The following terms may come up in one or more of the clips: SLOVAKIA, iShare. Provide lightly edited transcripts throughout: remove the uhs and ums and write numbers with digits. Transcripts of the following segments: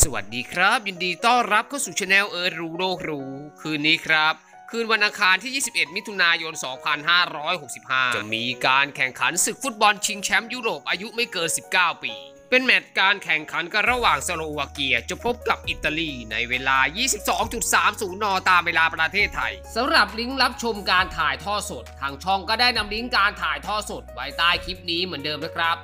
สวัสดีครับยินดีต้อนรับเข้าสู่ชาแนลรู้โลกรู้คืนนี้ครับคืนวันอังคารที่21มิถุนายน2565จะมีการแข่งขันศึกฟุตบอลชิงแชมป์ยุโรปอายุไม่เกิน19ปีเป็นแมตช์การแข่งขันกันระหว่างสโลวาเกียจะพบกับอิตาลีในเวลา 22:30 น.ตามเวลาประเทศไทยสำหรับลิงก์รับชมการถ่ายทอดสดทางช่องก็ได้นำลิงก์การถ่ายทอดสดไว้ใต้คลิปนี้เหมือนเดิมนะครับ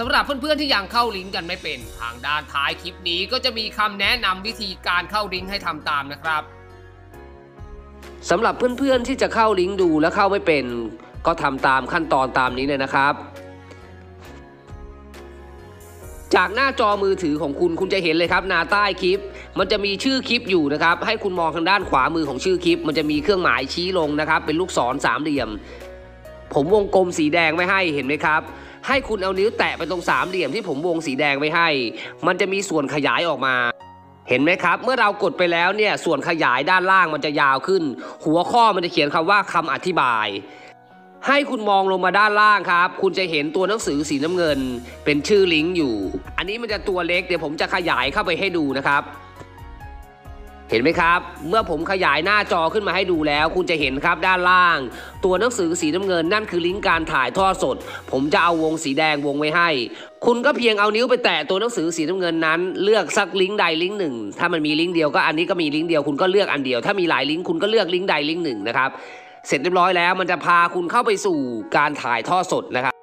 สำหรับเพื่อนๆที่ยังเข้าลิงก์กันไม่เป็นทางด้านท้ายคลิปนี้ก็จะมีคำแนะนำวิธีการเข้าลิงก์ให้ทำตามนะครับสำหรับเพื่อนๆที่จะเข้าลิงก์ดูและเข้าไม่เป็นก็ทำตามขั้นตอนตามนี้เลยนะครับจากหน้าจอมือถือของคุณจะเห็นเลยครับหน้าใต้คลิปมันจะมีชื่อคลิปอยู่นะครับให้คุณมองทางด้านขวามือของชื่อคลิปมันจะมีเครื่องหมายชี้ลงนะครับเป็นลูกศรสามเหลี่ยมผมวงกลมสีแดงไว้ให้เห็นไหมครับให้คุณเอานิ้วแตะไปตรงสามเหลี่ยมที่ผมวงสีแดงไว้ให้มันจะมีส่วนขยายออกมาเห็นไหมครับเมื่อเรากดไปแล้วเนี่ยส่วนขยายด้านล่างมันจะยาวขึ้นหัวข้อมันจะเขียนคำว่าคำอธิบายให้คุณมองลงมาด้านล่างครับคุณจะเห็นตัวหนังสือสีน้ำเงินเป็นชื่อลิงก์อยู่อันนี้มันจะตัวเล็กเดี๋ยวผมจะขยายเข้าไปให้ดูนะครับเห็นไหมครับเมื่อผมขยายหน้าจอขึ้นมาให้ดูแล้วคุณจะเห็นครับด้านล่างตัวหนังสือสีน้ำเงินนั่นคือลิงก์การถ่ายทอดสดผมจะเอาวงสีแดงวงไว้ให้คุณก็เพียงเอานิ้วไปแตะตัวหนังสือสีน้ำเงินนั้นเลือกสักลิงก์ใดลิงก์หนึ่งถ้ามันมีลิงก์เดียวก็อันนี้ก็มีลิงก์เดียวคุณก็เลือกอันเดียวถ้ามีหลายลิงก์คุณก็เลือกลิงก์ใดลิงก์หนึ่งนะครับเสร็จเรียบร้อยแล้วมันจะพาคุณเข้าไปสู่การถ่ายทอดสดนะครับ